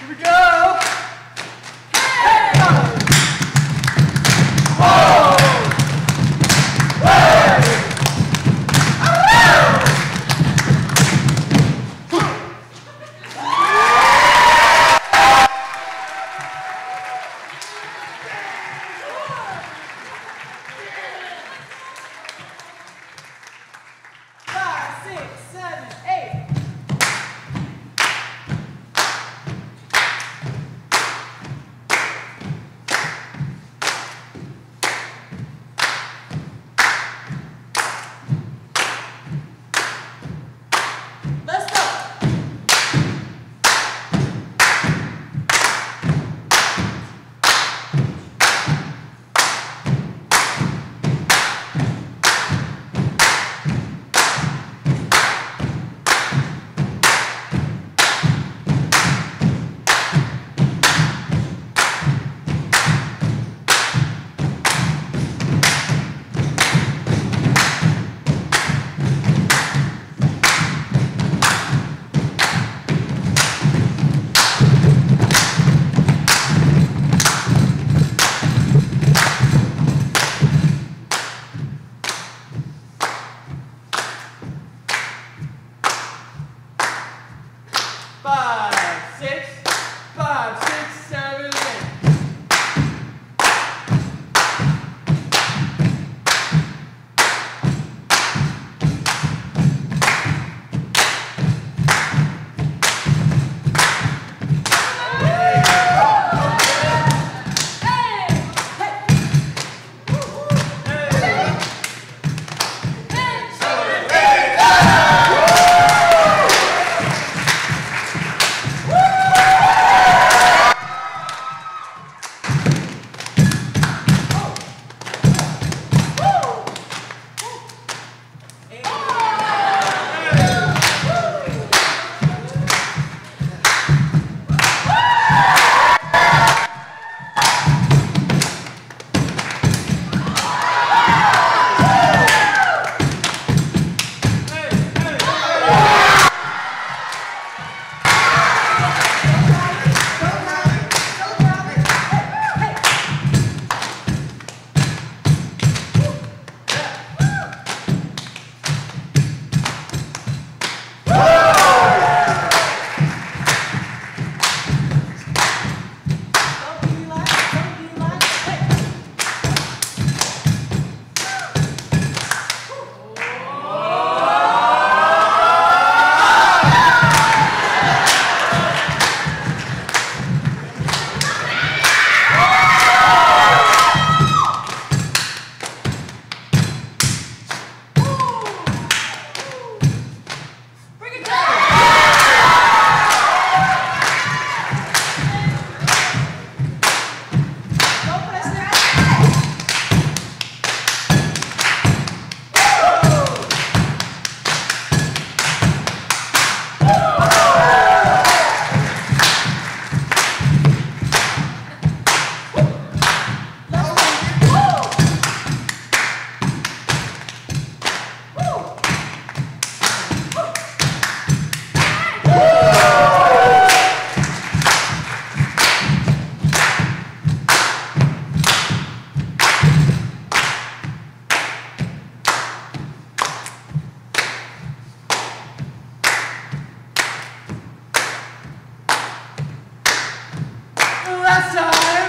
Here we go. Hey! Whoa! That's all.